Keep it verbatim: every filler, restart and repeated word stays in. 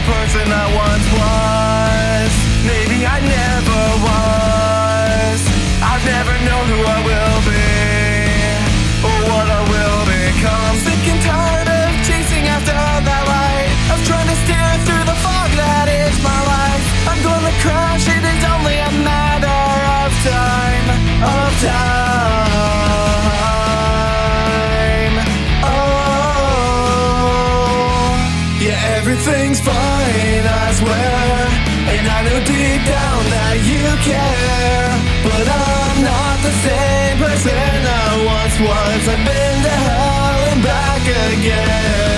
the person I once was. Maybe I never was. I've never known who I will be, or what I will become. I'm sick and tired of chasing after that light, of trying to steer through the fog that is my life. I'm gonna crash, it is only a matter of time. Of time. Everything's fine, I swear, and I know deep down that you care. But I'm not the same person I once was. I've been to hell and back again.